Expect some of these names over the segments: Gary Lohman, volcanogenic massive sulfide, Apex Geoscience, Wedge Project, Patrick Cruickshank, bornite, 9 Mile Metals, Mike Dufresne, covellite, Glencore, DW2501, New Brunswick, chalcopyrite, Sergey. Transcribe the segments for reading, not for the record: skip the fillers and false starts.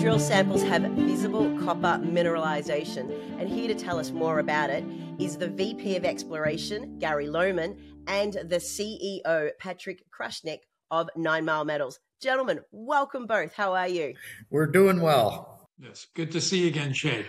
drill samples have visible copper mineralization, and here to tell us more about it is the VP of Exploration, Gary Lohman, and the CEO, Patrick Cruickshank of 9 Mile Metals. Gentlemen, welcome both. How are you? We're doing well. Yes, good to see you again, Shay.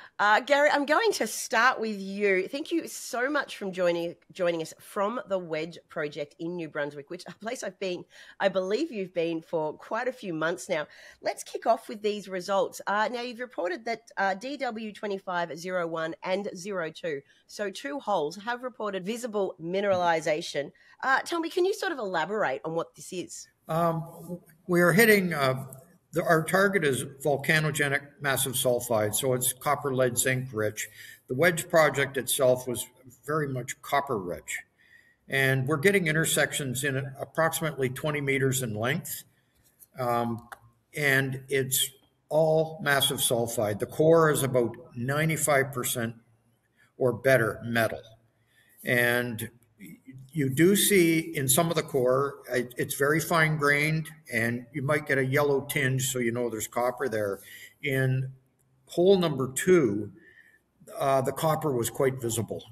Gary, I'm going to start with you. Thank you so much for joining us from the Wedge Project in New Brunswick, which a place I've been, I believe you've been for quite a few months now. Let's kick off with these results. Now, you've reported that DW2501 and 02, so two holes, have reported visible mineralization. Tell me, can you sort of elaborate on what this is? We are hitting... Our target is volcanogenic massive sulfide, so it's copper, lead, zinc rich. The Wedge project itself was very much copper rich. And we're getting intersections in approximately 20 meters in length. And it's all massive sulfide. The core is about 95% or better metal. And you do see in some of the core, it's very fine grained and you might get a yellow tinge, so you know there's copper there. In hole number two, the copper was quite visible.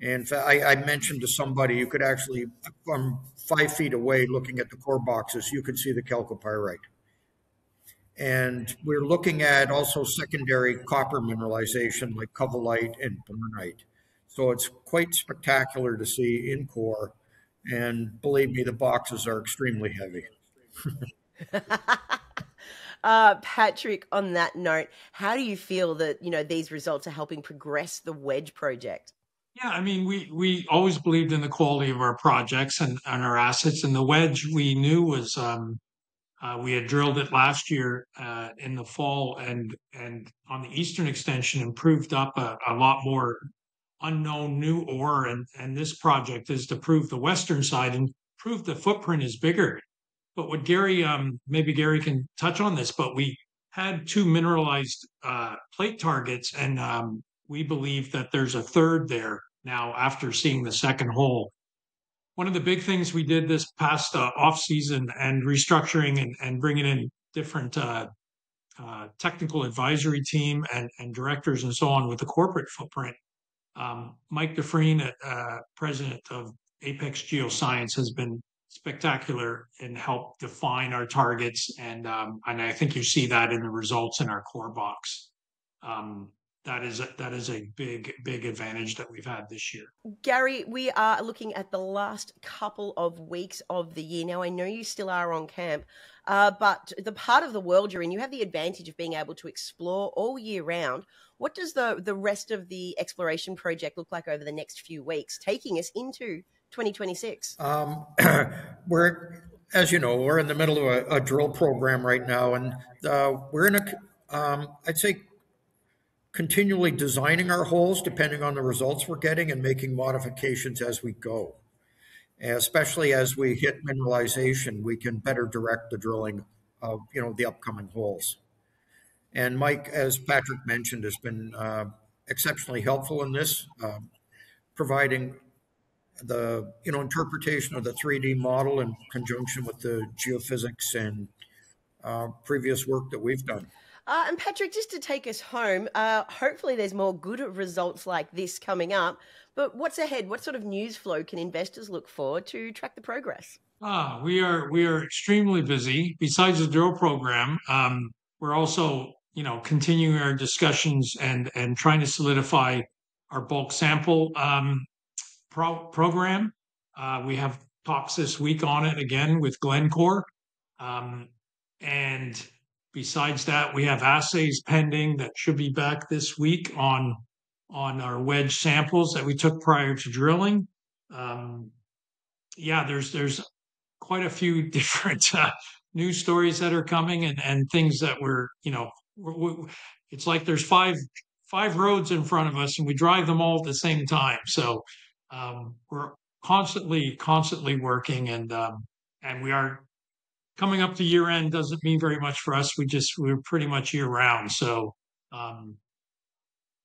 And I mentioned to somebody, you could actually, from 5 feet away looking at the core boxes, you could see the chalcopyrite. And we're looking at also secondary copper mineralization like covellite and bornite. So it's quite spectacular to see in core, and believe me, the boxes are extremely heavy. Patrick, on that note, how do you feel that these results are helping progress the Wedge project? Yeah, I mean, we always believed in the quality of our projects and our assets, and the Wedge we knew was we had drilled it last year in the fall, and on the eastern extension, and proved up a lot more unknown new ore, and this project is to prove the western side and prove the footprint is bigger. But what Gary, maybe Gary can touch on this, but we had two mineralized plate targets, and we believe that there's a third there now after seeing the second hole. One of the big things we did this past off-season and restructuring and bringing in different technical advisory team and directors and so on with the corporate footprint. Mike Dufresne, president of Apex Geoscience, has been spectacular and helped define our targets, and I think you see that in the results in our core box. That is a big advantage that we've had this year. Gary, we are looking at the last couple of weeks of the year. Now, I know you still are on camp, but the part of the world you're in, you have the advantage of being able to explore all year round. What does the rest of the exploration project look like over the next few weeks, taking us into 2026? As you know, we're in the middle of a drill program right now, and we're in a, I'd say, continually designing our holes depending on the results we're getting and making modifications as we go. Especially as we hit mineralization, we can better direct the drilling of the upcoming holes. And Mike, as Patrick mentioned, has been exceptionally helpful in this, providing the interpretation of the 3D model in conjunction with the geophysics and previous work that we've done. And Patrick, just to take us home, hopefully there's more good results like this coming up, but what's ahead? What sort of news flow can investors look for to track the progress? We are extremely busy. Besides the drill program, we're also, continuing our discussions and trying to solidify our bulk sample program. We have talks this week on it again with Glencore. And besides that, we have assays pending that should be back this week on our Wedge samples that we took prior to drilling. Yeah, there's quite a few different news stories that are coming and things that we're, it's like there's five roads in front of us and we drive them all at the same time. So we're constantly working, and we are. Coming up to year end doesn't mean very much for us. We're pretty much year round. So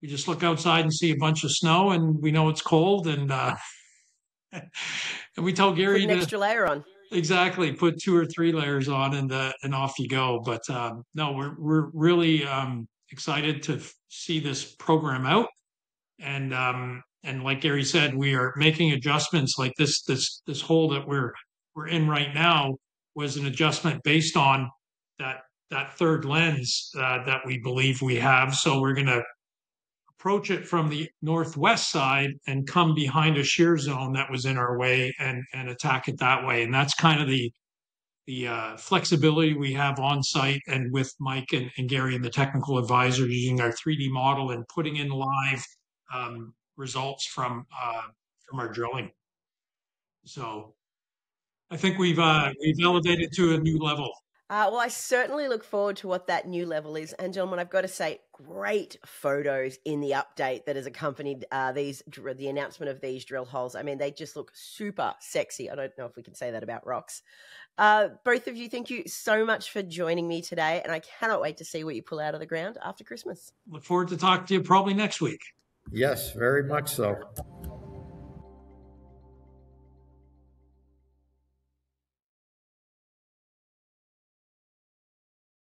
we just look outside and see a bunch of snow and we know it's cold, and we tell Gary, put an extra layer on. Exactly. Put two or three layers on and off you go. But no, we're really excited to see this program out. And like Gary said, we are making adjustments. Like this hole that we're in right now was an adjustment based on that third lens that we believe we have. So we're going to approach it from the northwest side and come behind a shear zone that was in our way and attack it that way. And that's kind of the flexibility we have on site and with Mike and Gary and the technical advisor using our 3D model and putting in live results from our drilling. So I think we've elevated to a new level. Well, I certainly look forward to what that new level is. And gentlemen, I've got to say, great photos in the update that has accompanied the announcement of these drill holes. I mean, they just look super sexy. I don't know if we can say that about rocks. Both of you, thank you so much for joining me today. And I cannot wait to see what you pull out of the ground after Christmas. Look forward to talking to you probably next week. Yes, very much so.